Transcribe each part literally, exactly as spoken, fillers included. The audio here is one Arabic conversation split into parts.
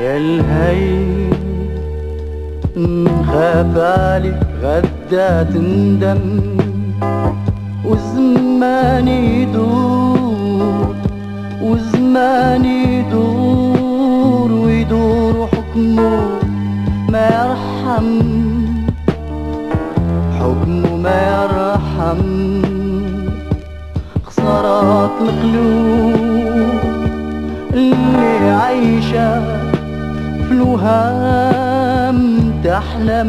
يا الهي نخاف عليك غدا تندم وزمان يدور وزمان يدور ويدور حكمه ما يرحم حكمه ما يرحم خسارات القلوب اللي عايشة في الوهام تحلم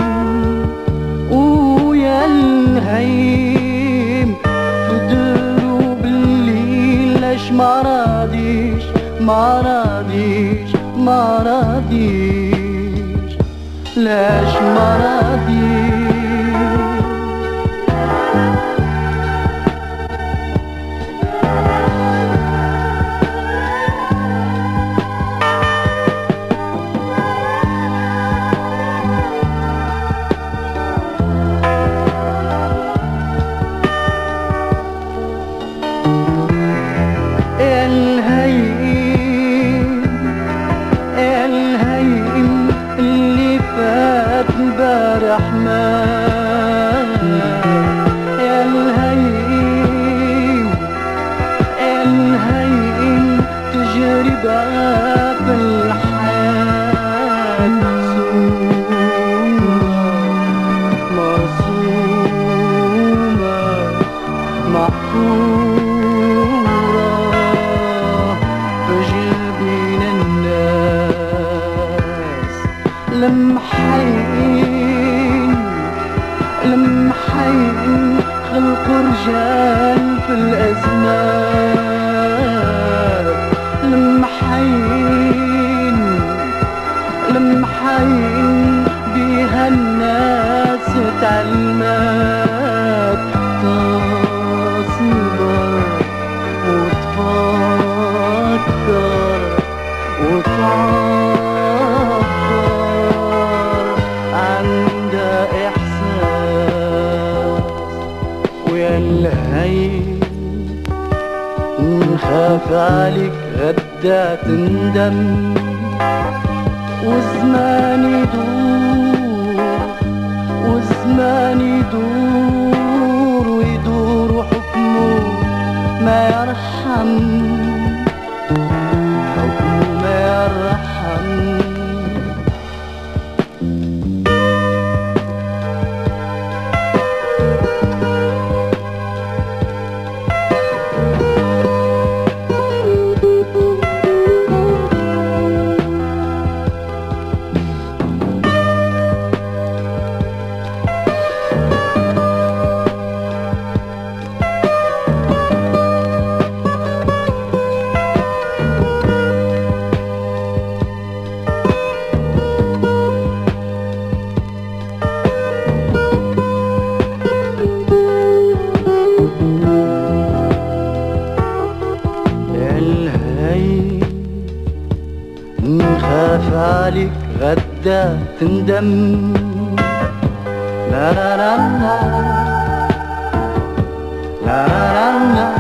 ويا الهيم في دروب الليل ليش ما راضيش ما راضيش ما راضيش ليش ما راضيش لمحين لمحين خلقوا رجال في الأزمان لمحين لمحين بيها الناس تعلمات تصبر وتفكر وتعاطف نخاف عليك غدا تندم وزمان يدور وزمان يدور ويدور حكمه ما يرحم حكمه ما يرحم نخاف عليك غدا تندم لا لا لا لا لا لا لا.